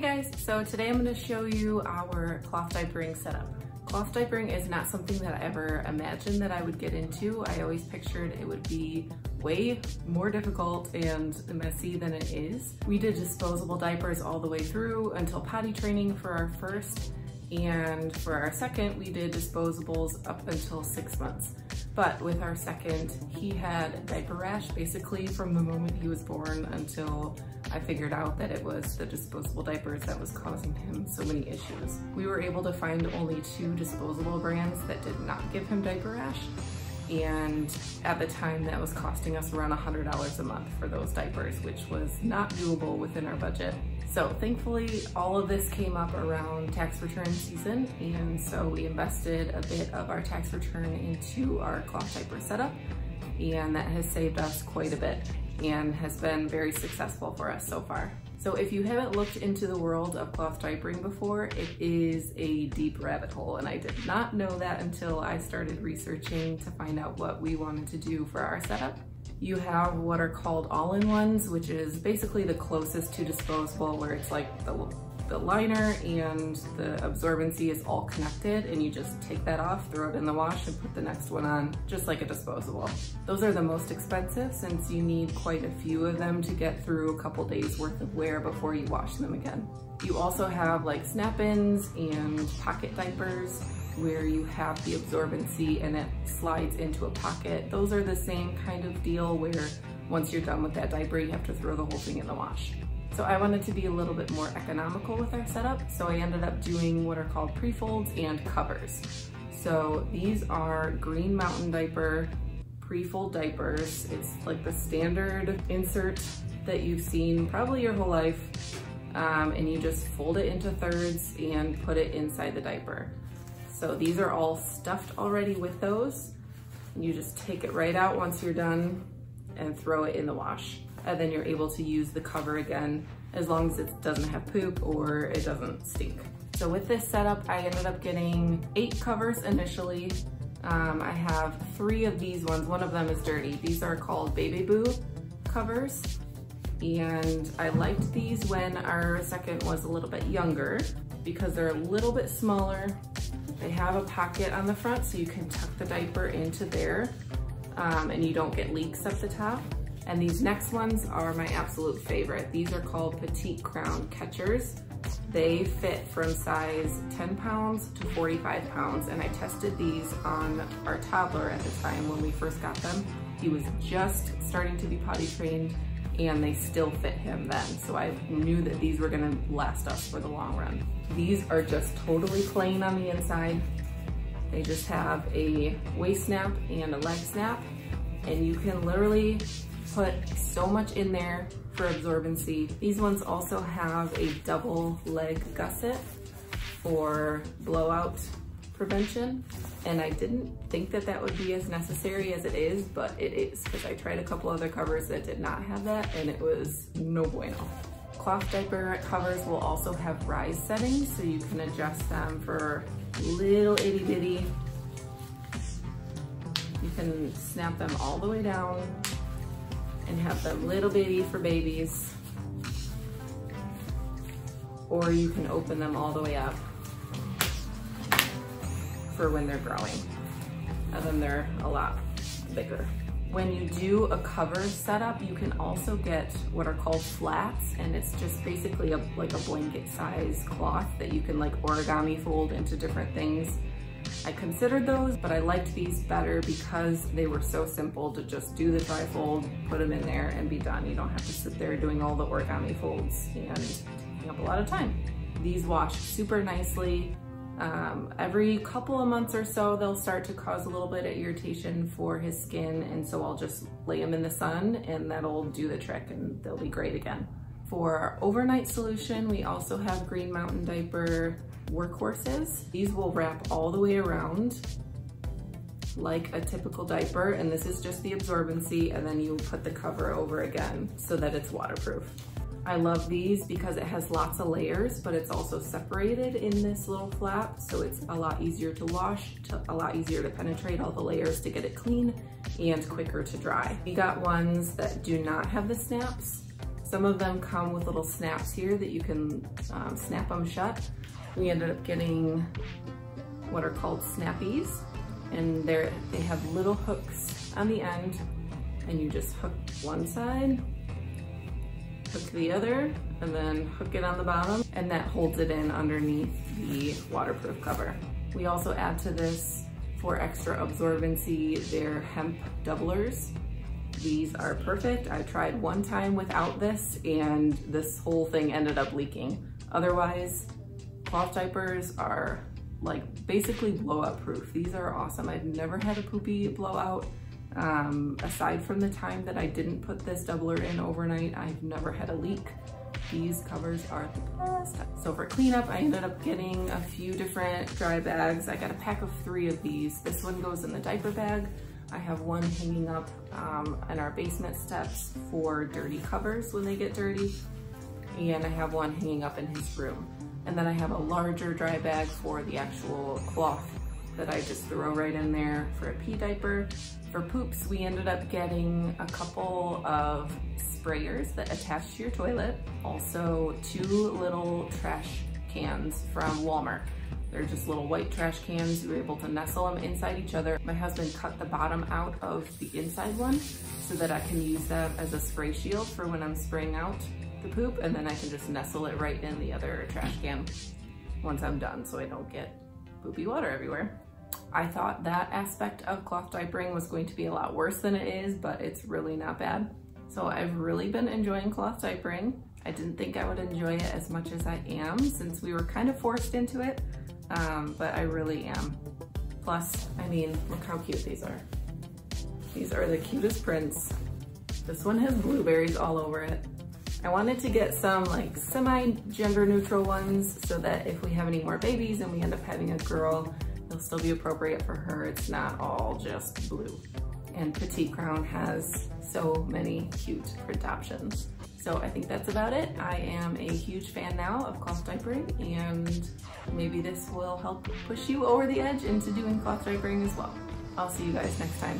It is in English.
Hey guys, so today I'm going to show you our cloth diapering setup. Cloth diapering is not something that I ever imagined that I would get into. I always pictured it would be way more difficult and messy than it is. We did disposable diapers all the way through until potty training for our first, and for our second we did disposables up until 6 months. But with our second, he had a diaper rash basically from the moment he was born until I figured out that it was the disposable diapers that was causing him so many issues. We were able to find only 2 disposable brands that did not give him diaper rash, and at the time that was costing us around $100 a month for those diapers, which was not doable within our budget. So thankfully all of this came up around tax return season, and so we invested a bit of our tax return into our cloth diaper setup, and that has saved us quite a bit and has been very successful for us so far. So if you haven't looked into the world of cloth diapering before, it is a deep rabbit hole, and I did not know that until I started researching to find out what we wanted to do for our setup. You have what are called all-in-ones, which is basically the closest to disposable, where it's like the liner and the absorbency is all connected, and you just take that off, throw it in the wash, and put the next one on, just like a disposable. Those are the most expensive since you need quite a few of them to get through a couple days worth of wear before you wash them again. You also have like snap-ins and pocket diapers, where you have the absorbency and it slides into a pocket. Those are the same kind of deal where once you're done with that diaper, you have to throw the whole thing in the wash. So I wanted to be a little bit more economical with our setup, so I ended up doing what are called pre-folds and covers. So these are Green Mountain Diaper pre-fold diapers. It's like the standard insert that you've seen probably your whole life, and you just fold it into thirds and put it inside the diaper. So these are all stuffed already with those, and you just take it right out once you're done and throw it in the wash. And then you're able to use the cover again as long as it doesn't have poop or it doesn't stink. So with this setup, I ended up getting 8 covers initially. I have 3 of these ones. One of them is dirty. These are called Bebeboo covers, and I liked these when our second was a little bit younger because they're a little bit smaller. They have a pocket on the front so you can tuck the diaper into there, and you don't get leaks up the top. And these next ones are my absolute favorite. These are called Petite Crown Catchers. They fit from size 10 pounds to 45 pounds, and I tested these on our toddler at the time when we first got them. He was just starting to be potty trained, and they still fit him then. So I knew that these were gonna last us for the long run. These are just totally plain on the inside. They just have a waist snap and a leg snap, and you can literally put so much in there for absorbency. These ones also have a double leg gusset for blowout prevention, and I didn't think that that would be as necessary as it is, but it is, because I tried a couple other covers that did not have that and it was no bueno. Cloth diaper covers will also have rise settings, so you can adjust them for little itty bitty. You can snap them all the way down and have them little bitty for babies, or you can open them all the way up for when they're growing, and then they're a lot bigger. When you do a cover setup, you can also get what are called flats, and it's just basically like a blanket size cloth that you can like origami fold into different things. I considered those, but I liked these better because they were so simple to just do the dry fold, put them in there, and be done. You don't have to sit there doing all the origami folds and taking up a lot of time. These wash super nicely. Every couple of months or so, they'll start to cause a little bit of irritation for his skin, and so I'll just lay them in the sun, and that'll do the trick, and they'll be great again. For our overnight solution, we also have Green Mountain Diaper workhorses. These will wrap all the way around like a typical diaper, and this is just the absorbency, and then you put the cover over again so that it's waterproof. I love these because it has lots of layers, but it's also separated in this little flap, so it's a lot easier to wash, a lot easier to penetrate all the layers to get it clean, and quicker to dry. We got ones that do not have the snaps, Some of them come with little snaps here that you can snap them shut. We ended up getting what are called Snappis, and they have little hooks on the end, and you just hook one side, hook the other, and then hook it on the bottom, and that holds it in underneath the waterproof cover. We also add to this, for extra absorbency, their hemp doublers. These are perfect. I tried one time without this and this whole thing ended up leaking. Otherwise, cloth diapers are like basically blowout proof. These are awesome. I've never had a poopy blowout. Aside from the time that I didn't put this doubler in overnight, I've never had a leak. These covers are the best. So for cleanup, I ended up getting a few different dry bags. I got a pack of 3 of these. This one goes in the diaper bag. I have one hanging up on our basement steps for dirty covers when they get dirty. And I have one hanging up in his room. And then I have a larger dry bag for the actual cloth that I just throw right in there for a pee diaper. For poops, we ended up getting a couple of sprayers that attach to your toilet. Also 2 little trash cans from Walmart. They're just little white trash cans. You were able to nestle them inside each other. My husband cut the bottom out of the inside one so that I can use that as a spray shield for when I'm spraying out the poop, and then I can just nestle it right in the other trash can once I'm done so I don't get poopy water everywhere. I thought that aspect of cloth diapering was going to be a lot worse than it is, but it's really not bad. So I've really been enjoying cloth diapering. I didn't think I would enjoy it as much as I am since we were kind of forced into it, but I really am. Plus, I mean, look how cute these are. These are the cutest prints. This one has blueberries all over it. I wanted to get some like semi-gender neutral ones so that if we have any more babies and we end up having a girl, they'll still be appropriate for her. It's not all just blue. And Petite Crown has so many cute print options. So I think that's about it. I am a huge fan now of cloth diapering, and maybe this will help push you over the edge into doing cloth diapering as well. I'll see you guys next time.